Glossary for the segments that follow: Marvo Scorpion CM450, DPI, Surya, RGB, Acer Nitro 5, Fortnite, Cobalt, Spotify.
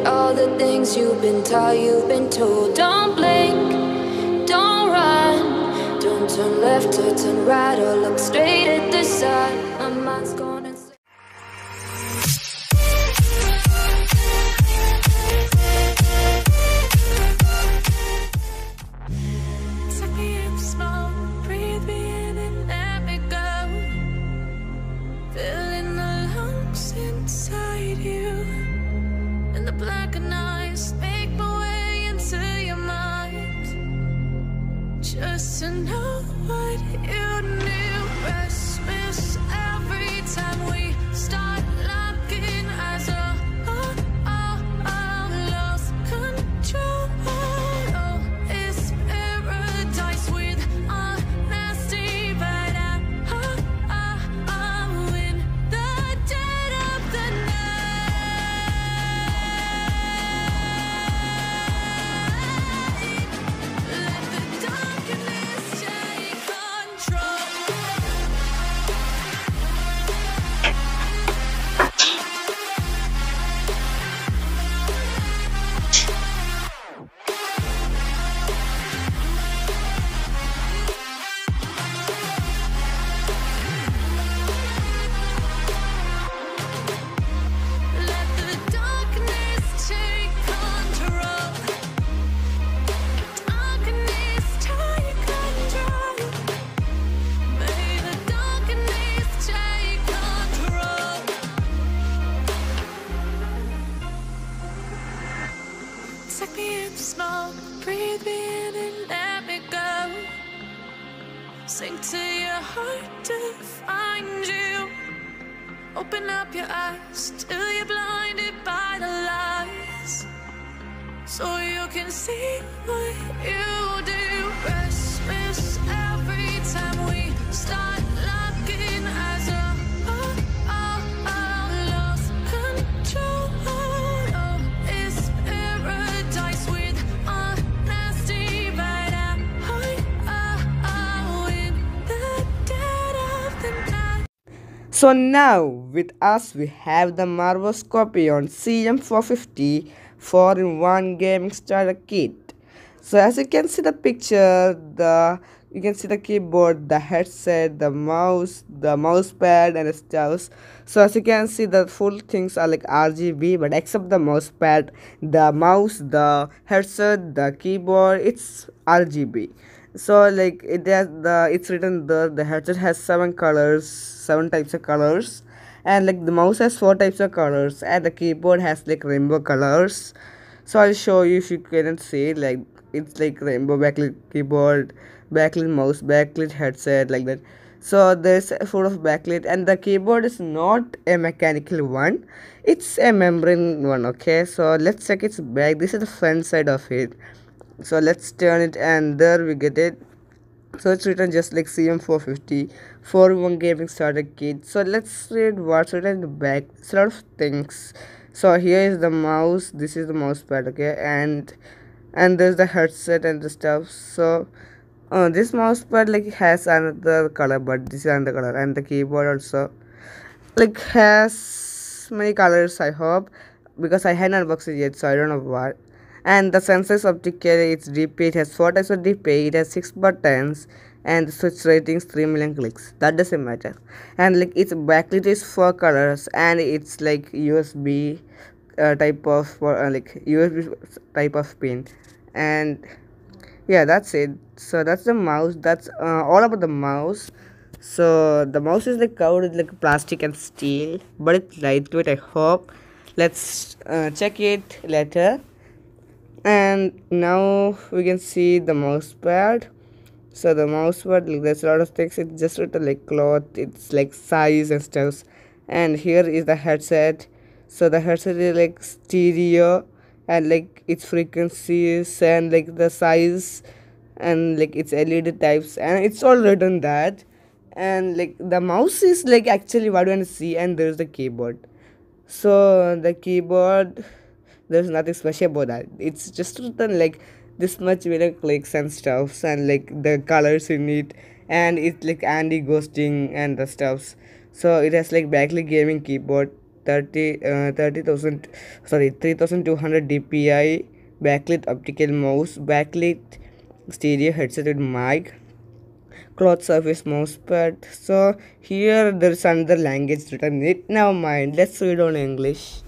at all the things you've been taught, you've been told. Don't blink, don't run, don't turn left or turn right or look straight at the sun. My mind's gone and sink to your heart to find you. Open up your eyes till you're blinded by the lies, so you can see what you do. Restless every time we start looking as a So now with us we have the Marvo Scorpion CM450 4-in-1 gaming starter kit. So as you can see the picture, you can see the keyboard, the headset, the mouse, the mouse pad and stuff. So as you can see the full things are like RGB, but except the mouse pad, the mouse, the headset, the keyboard, it's RGB. So like it has it's written there. The headset has 7 types of colors, and like the mouse has 4 types of colors, and the keyboard has like rainbow colors. So I'll show you if you can't see. Like it's like rainbow backlit keyboard, backlit mouse, backlit headset, like that. So there's full of backlit, and the keyboard is not a mechanical one, it's a membrane one. Okay, so let's check its back. This is the front side of it. So let's turn it and there we get it. So it's written just like CM450 4-in-1 gaming starter kit. So let's read what's written in the back. It's a lot of things. So here is the mouse, this is the mouse pad, okay, and there's the headset and the stuff. So this mouse pad like has another color, but this is another color, and the keyboard also like has many colors, I hope, because I hadn't unboxed it yet, so I don't know what. And the sensors optically, it's DPI, it has 4 types of DPI, it has 6 buttons, and the switch ratings 3 million clicks, that doesn't matter. And like its backlit is 4 colors, and it's like USB type of pin, and yeah, that's it. So that's the mouse, that's all about the mouse. So the mouse is like covered with like plastic and steel, but it's lightweight, I hope. Let's check it later. And now we can see the mouse pad. So the mouse pad, like, there's a lot of things. It's just written like cloth, it's like size and stuff. And here is the headset. So the headset is like stereo, and like its frequencies and like the size and like its LED types, and it's all written that. And like the mouse is like actually what you want to see. And there's the keyboard. So the keyboard, there's nothing special about that. It's just written like this much video clicks and stuffs, and like the colors in it, and it's like anti-ghosting and the stuffs. So it has like backlit gaming keyboard, 3200 dpi backlit optical mouse, backlit stereo headset with mic, cloth surface mouse pad. So here there's another language written in it. Never mind, let's read on English.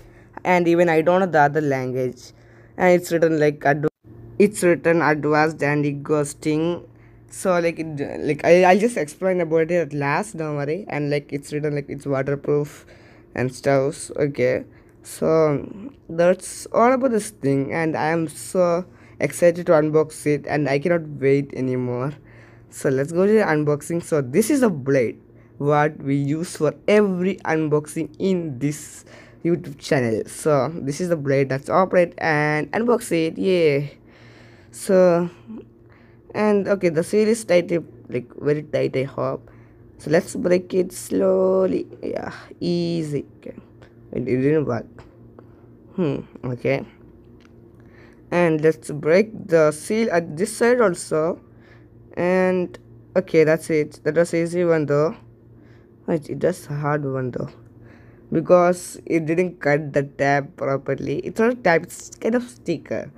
And even I don't know the other language. And it's written like advanced and ghosting. So I'll just explain about it at last, don't worry. And like it's written like it's waterproof and stuff. Okay, so that's all about this thing, and I am so excited to unbox it, and I cannot wait anymore. So let's go to the unboxing. So this is a blade what we use for every unboxing in this YouTube channel. So this is the blade that's operate and unbox it. Yeah. So and okay, the seal is tight, like very tight, I hope. So let's break it slowly. Yeah, easy. Okay. It didn't work. Okay. And let's break the seal at this side also. And okay, that's it. That was easy one though. It was hard one though, because it didn't cut the tab properly. It's not a tab, it's kind of sticker.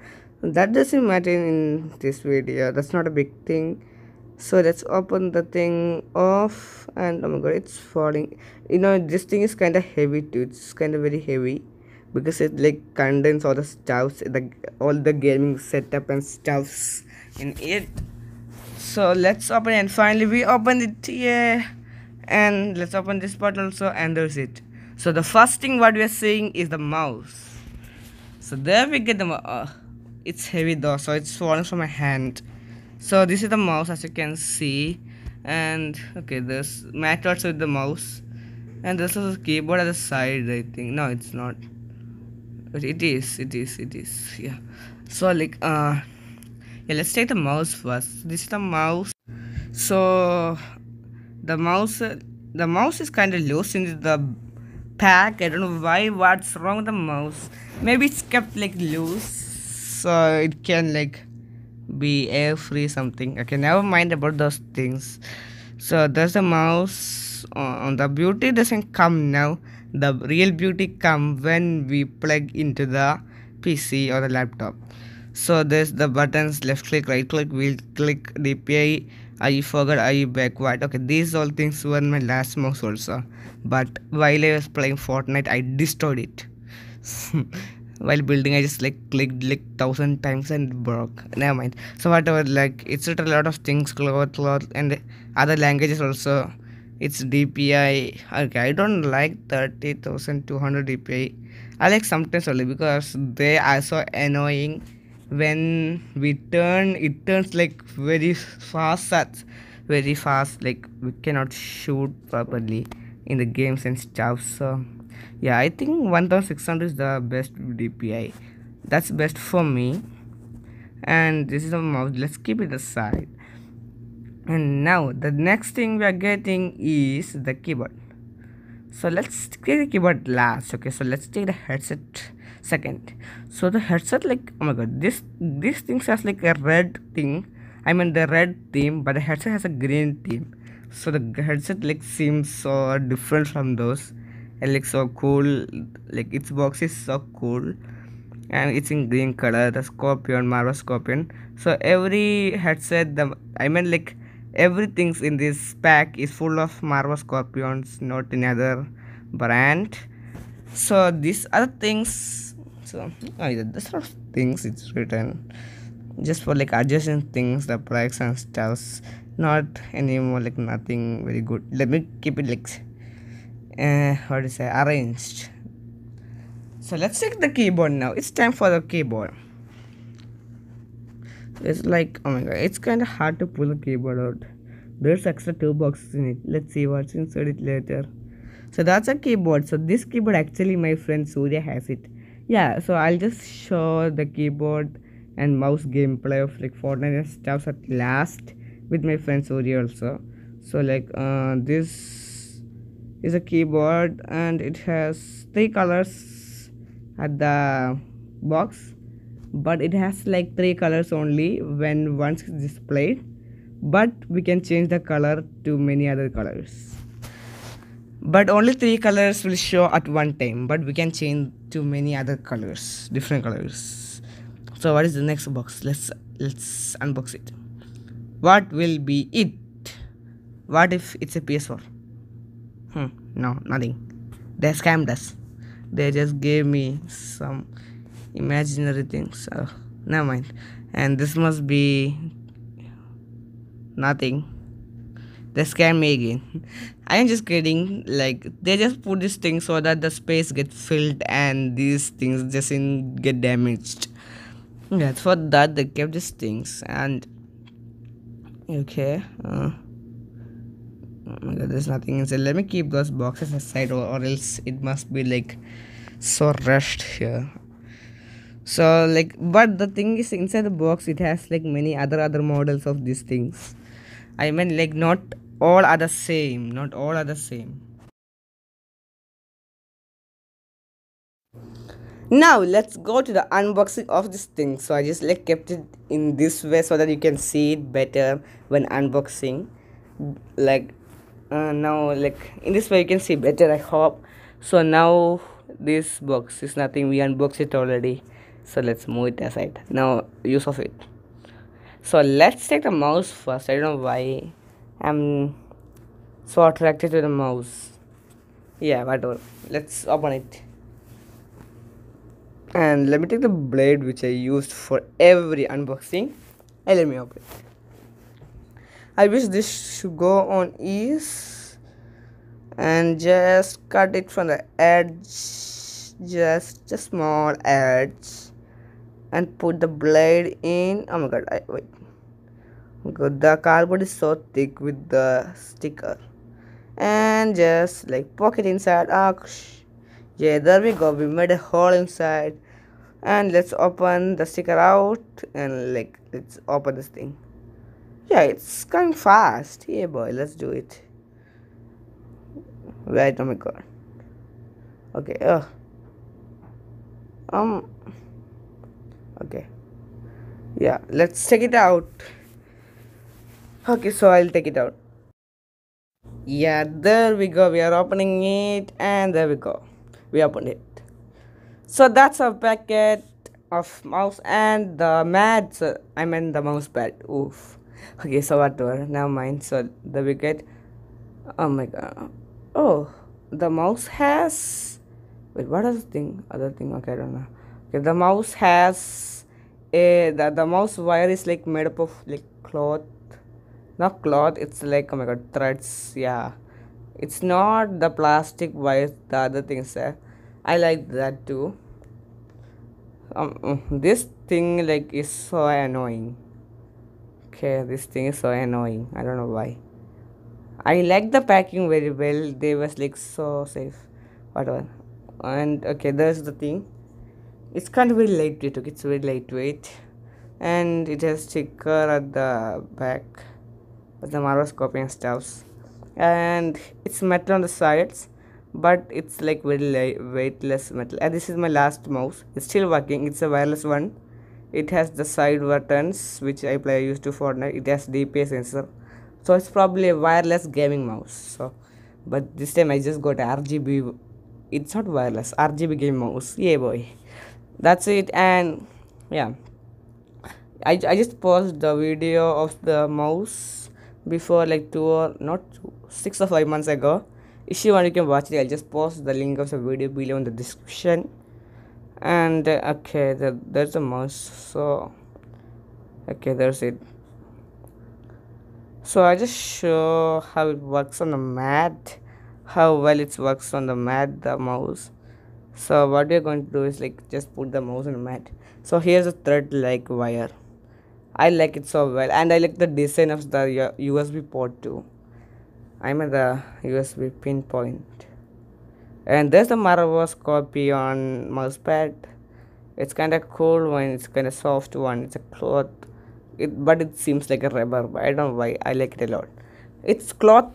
That doesn't matter in this video, that's not a big thing. So let's open the thing off, and oh my god, it's falling. You know, this thing is kind of heavy too. It's kind of very heavy because it like condenses all the stuffs, all the gaming setup and stuffs in it. So let's open it, and finally we opened it. Yeah, and let's open this part also, and there's it. So the first thing what we are seeing is the mouse. So there we get the mouse. It's heavy though, so it's falling from my hand. So this is the mouse, as you can see. And okay, there's mat also with the mouse, and there's also a keyboard at the side, I think. No, it's not, but it is. Yeah. So yeah, let's take the mouse first. This is the mouse. So the mouse is kind of loose in the pack. I don't know why, what's wrong with the mouse. Maybe it's kept like loose, so it can like be air free something. Okay, never mind about those things. So there's the mouse. The beauty doesn't come now. The real beauty come when we plug into the PC or the laptop. So there's the buttons: left click, right click, wheel click, DPI, I forward, I backward. Okay, these all things were in my last mouse also, but while I was playing Fortnite, I destroyed it. While building, I just like clicked like 1000 times and broke. Never mind. So whatever, like it's written a lot of things, cloth, and other languages also. It's DPI. Okay, I don't like 3200 DPI. I like sometimes only because they are so annoying. When we turn, it turns like very fast, like we cannot shoot properly in the games and stuff. So yeah, I think 1600 is the best DPI. That's best for me. And this is the mouse. Let's keep it aside. And now the next thing we are getting is the keyboard. So let's take the keyboard last. Okay, so let's take the headset second. So the headset, like oh my god, this thing has like a red thing. I mean the red theme, but the headset has a green theme. So the headset like seems so different from those. And like so cool, like its box is so cool, and it's in green color, the Scorpion, Marvo Scorpion. So every headset, everything's in this pack is full of Marvo Scorpions, not another brand. So these other things, so oh yeah, this sort of things it's written just for like adjacent things, the price and stuff, not anymore like nothing very good. Let me keep it like arranged. So let's check the keyboard now. It's time for the keyboard. It's like oh my god, it's kind of hard to pull the keyboard out. There's extra two boxes in it. Let's see what's inside it later. So that's a keyboard. So this keyboard actually my friend Surya has it. Yeah, so I'll just show the keyboard and mouse gameplay of like Fortnite and stuff at last with my friend Surya also. So like this is a keyboard, and it has three colors at the box, but it has like three colors only when once it's displayed, but we can change the color to many other colors. but only 3 colors will show at one time, but we can change to many other colors, different colors. So what is the next box? Let's unbox it. What will be it? What if it's a PS4? No, nothing. They scammed us. They just gave me some imaginary things. Never mind. And this must be nothing. They scam me again. I am just kidding. Like, they just put this thing so that the space gets filled and these things just didn't get damaged. Yeah, for that they kept these things. And okay, oh my god, there's nothing inside. Let me keep those boxes aside, or else it must be like so rushed here. So like, but the thing is, inside the box it has like many other models of these things. I mean, like, not all are the same. Now let's go to the unboxing of this thing. So I just like kept it in this way so that you can see it better when unboxing. Like now, like in this way you can see better, I hope. So now this box is nothing. We unboxed it already. So let's move it aside. Now use of it. So let's take the mouse first. I don't know why I'm so attracted to the mouse. Yeah, whatever. Let's open it. And let me take the blade which I used for every unboxing. And let me open it. I wish this should go on ease. And just cut it from the edge. Just a small edge. And put the blade in. Oh my god, wait. Good, the cardboard is so thick with the sticker. And just like poke it inside. Yeah, there we go. We made a hole inside. And let's open the sticker out. And like, let's open this thing. Yeah, it's coming fast. Yeah, boy, let's do it. Wait, oh my god. Okay, okay, yeah, let's check it out. Okay, so I'll take it out. Yeah, there we go. We are opening it, and there we go. We opened it. So that's our packet of mouse and the mats. I meant the mouse pad. Oof. Okay, so whatever. Never mind. So the wicket. Oh my god. Oh, the mouse has. Wait, what is the thing? Other thing? Okay, I don't know. Okay, the mouse has a the mouse wire is like made up of like cloth. Not cloth, it's like, oh my god, threads. Yeah, it's not the plastic wires the other things there. I like that too. This thing like is so annoying. Okay, this thing is so annoying. I don't know why. I like the packing very well. They was like so safe, whatever. And okay, there's the thing. It's kind of very lightweight. Okay, it's very lightweight, and it has sticker at the back. The Marvo Scorpion stuffs, and it's metal on the sides, but it's like very weightless metal. And this is my last mouse. It's still working. It's a wireless one. It has the side buttons which I used to Fortnite. It has DPI sensor, so it's probably a wireless gaming mouse. So, but this time I just got RGB. It's not wireless. RGB game mouse. Yeah, boy. That's it. And yeah, I just paused the video of the mouse before like 6 or 5 months ago. If you want, you can watch it. I'll just post the link of the video below in the description. And okay, there's a mouse. So okay, there's it. So I just show how it works on the mat, how well it works on the mat, the mouse. So what we're going to do is like just put the mouse on the mat. So here's a thread like wire. I like it so well, and I like the design of the USB port too. I'm at the USB pin point. And there's the Marvo Scorpion mousepad. It's kind of cool one, it's kind of soft one, it's a cloth. But it seems like a rubber, but I don't know why, I like it a lot. It's cloth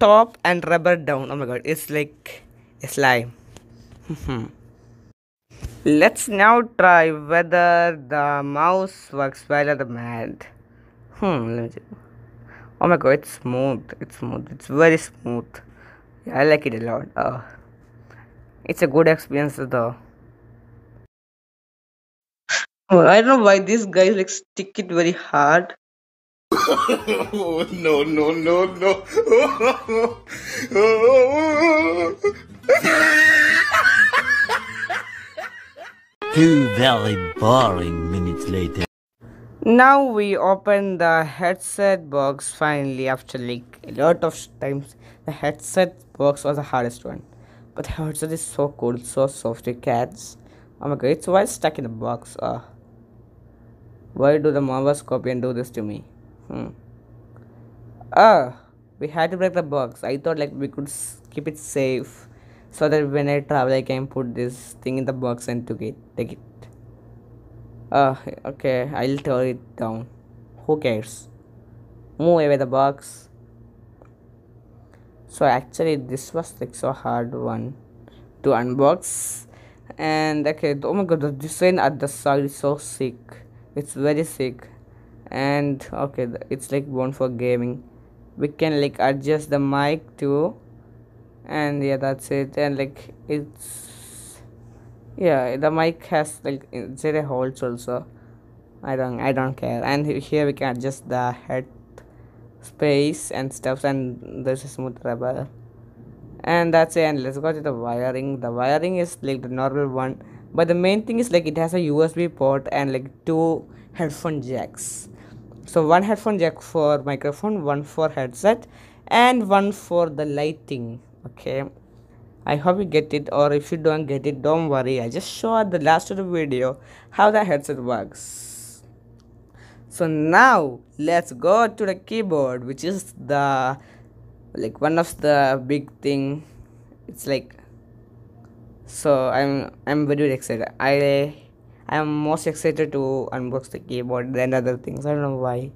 top and rubber down. Oh my god, it's like a slime. Let's now try whether the mouse works well or the mat. Let me see. Oh my god, it's smooth. It's very smooth. Yeah, I like it a lot. It's a good experience though. I don't know why these guys like stick it very hard. Oh, no. Two very boring minutes later. Now we open the headset box finally after like a lot of times. The headset box was the hardest one, but the headset is so cool, so soft, it cats. Oh my god, it's why it's stuck in the box. Why do the Marvo Scorpion do this to me? We had to break the box. I thought like we could keep it safe so that when I travel I can put this thing in the box and take it. Okay, I'll tear it down. Who cares? Move away the box. So actually this was like so hard one to unbox. And okay, oh my god, the design at the side is so sick. It's very sick. And okay, it's like one for gaming. We can like adjust the mic too. And yeah, that's it. And like it's, yeah, the mic has like zero holes also. I don't care. And here we can adjust the head space and stuff, and there's a smooth rubber. And that's it. And let's go to the wiring. The wiring is like the normal one, but the main thing is like it has a USB port and like two headphone jacks. So one headphone jack for microphone, one for headset, and one for the lighting. Okay, I hope you get it, or if you don't get it, don't worry. I just showed the last of the video how the headset works. So now let's go to the keyboard, which is the like one of the big thing. It's like, so I'm very excited. I am most excited to unbox the keyboard than other things. I don't know why.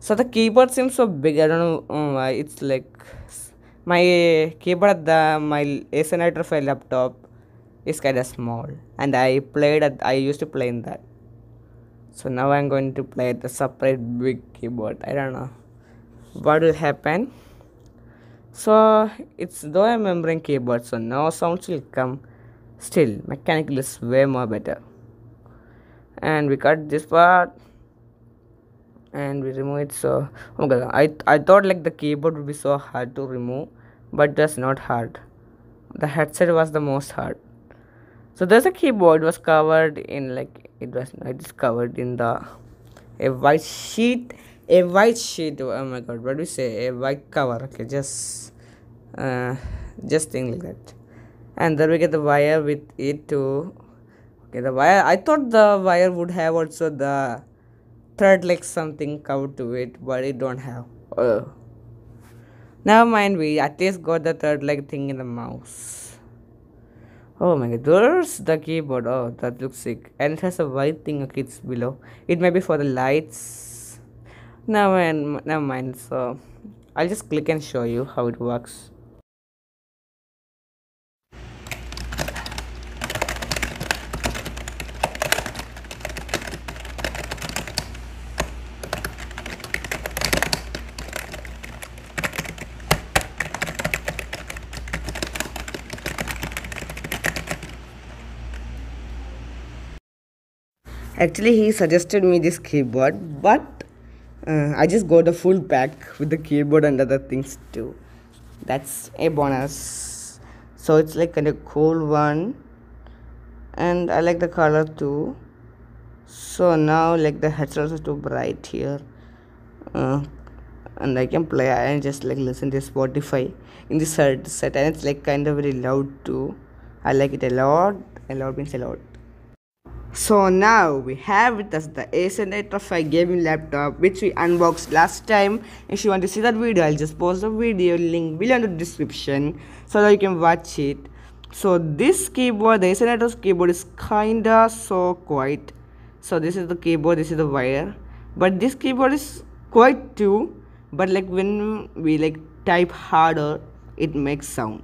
So the keyboard seems so big. I don't know why. It's like my keyboard, my Acer Nitro 5 laptop is kind of small, and I used to play in that. So now I'm going to play the separate big keyboard. I don't know what will happen. So it's though a membrane keyboard, so no sounds will come. Still, mechanical is way more better. And we cut this part and we remove it. So oh my god, I thought like the keyboard would be so hard to remove, but that's not hard. The headset was the most hard. So there's a keyboard was covered in like it is covered in a white sheet. A white sheet, oh my god, what do you say? A white cover, okay, just thing like that. And then we get the wire with it too. Okay, the wire, I thought the wire would have also the thread like something covered to it, but it don't have. Oh, never mind, we at least got the thread like thing in the mouse. Oh my god, there's the keyboard, oh, that looks sick. And it has a white thing, okay, it's below. It may be for the lights. Never mind. So I'll just click and show you how it works. Actually, he suggested me this keyboard, but I just got the full pack with the keyboard and other things too. That's a bonus. So it's like kind of cool one, and I like the color too. So now like the headset is too bright here, and I can play and just like listen to Spotify in this headset, and it's like kind of very loud too. I like it a lot. A lot means a lot. So now we have with us the Acer Nitro 5 gaming laptop, which we unboxed last time. If you want to see that video, I'll just post the video link below in the description so that you can watch it. So this keyboard, the Acer Nitro's keyboard, is kinda so quiet. So this is the keyboard, this is the wire, but this keyboard is quiet too. But like when we like type harder, it makes sound.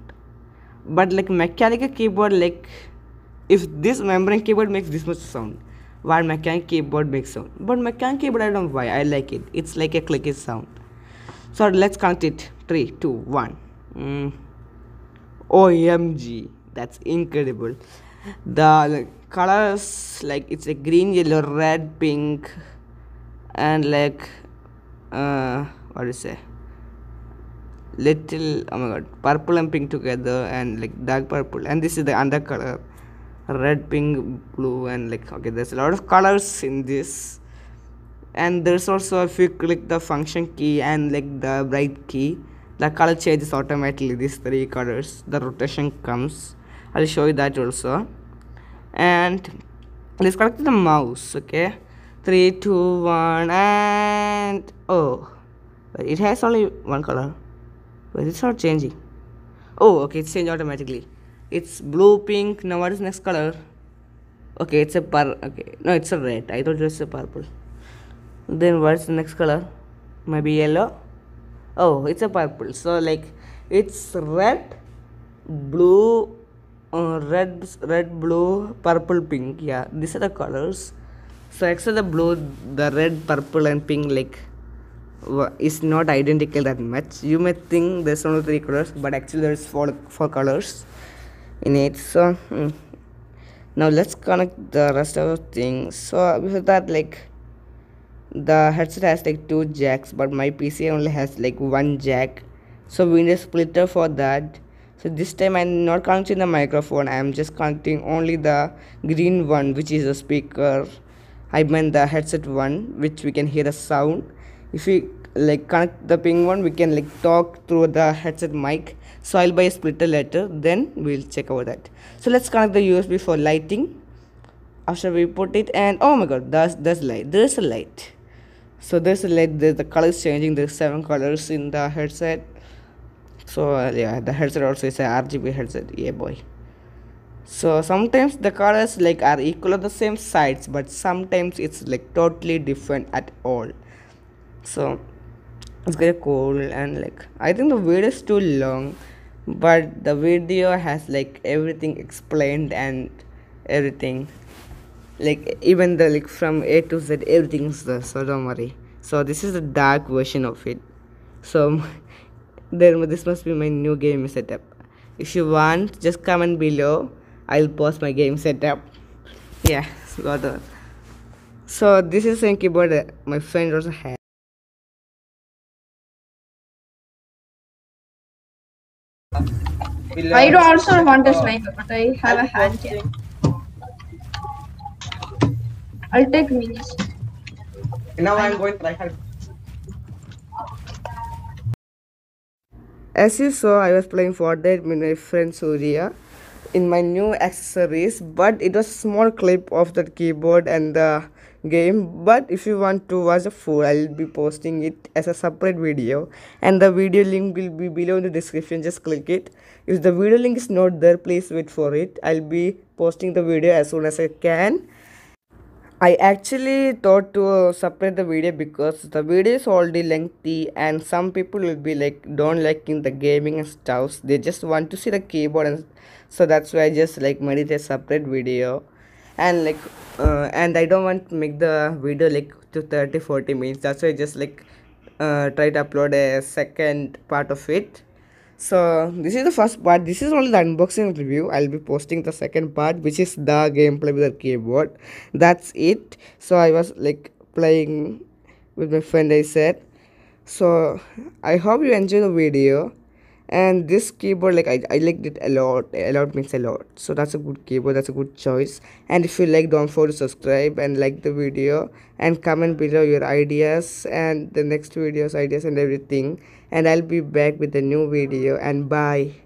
But like mechanical keyboard, like if this membrane keyboard makes this much sound, while mechanical keyboard makes sound. But mechanical keyboard, I don't know why, I like it. It's like a clicky sound. So let's count it. 3, 2, 1. OMG, that's incredible. The colors, like it's a green, yellow, red, pink, and like what do you say, little, oh my god, purple and pink together, and like dark purple, and this is the under color, red, pink, blue, and like okay, there's a lot of colors in this. And there's also, if you click the function key and like the bright key, the color changes automatically. These three colors, the rotation comes. I'll show you that also. And let's connect the mouse. Okay, 3, 2, 1, and oh, but it has only one color. But it's not changing. Oh, okay, it's changed automatically. It's blue, pink. Now what is next color? Okay, it's a okay, no, it's a red. I thought it was a purple. Then what's the next color? Maybe yellow. Oh, it's a purple. So like it's red, blue, red, blue, purple, pink. Yeah, these are the colors. So except the blue, the red, purple, and pink like is not identical that much. You may think there's only 3 colors, but actually there's four colors in it. So now let's connect the rest of the things. So before that, like, the headset has like 2 jacks, but my PC only has like 1 jack, so we need a splitter for that. So this time I'm not connecting the microphone, I'm just connecting only the green one, which is a speaker. I meant the headset one, which we can hear the sound. If we like connect the pink one, we can like talk through the headset mic. So I'll buy a splitter later, then we'll check over that. So let's connect the USB for lighting. After we put it, and oh my god, there's light, there's a light. So there's a light, the colors changing, there's 7 colors in the headset. So yeah, the headset also is a RGB headset, yeah boy. So sometimes the colors like are equal on the same sides, but sometimes it's like totally different at all. So it's very cool, and like I think the video is too long, but the video has like everything explained and everything. Like even the like from A to Z, everything's there, so don't worry. So this is the dark version of it. So then this must be my new game setup. If you want, just comment below, I'll post my game setup. Yeah, so this is a keyboard my friend also has. I do also want a sniper, but I have a hand here. I'll take minis. Now I'm going to try hard. As you saw, I was playing Fortnite with my friend Surya in my new accessories, but it was a small clip of the keyboard and the game. But if you want to watch the full, I'll be posting it as a separate video, and the video link will be below in the description. Just click it. If the video link is not there, please wait for it. I'll be posting the video as soon as I can. I actually thought to separate the video because the video is already lengthy, and some people will be like don't liking the gaming and stuff, they just want to see the keyboard, and so that's why I just like made it a separate video. And like and I don't want to make the video like to 30-40 minutes, that's why I just like try to upload a second part of it. So this is the first part, this is only the unboxing review. I'll be posting the second part, which is the gameplay with the keyboard. That's it. So I was like playing with my friend, I said. So I hope you enjoy the video. And this keyboard, like I liked it a lot. A lot means a lot. So that's a good keyboard, that's a good choice. And if you like, don't forget to subscribe and like the video, and comment below your ideas and the next videos, ideas and everything. And I'll be back with a new video, and bye.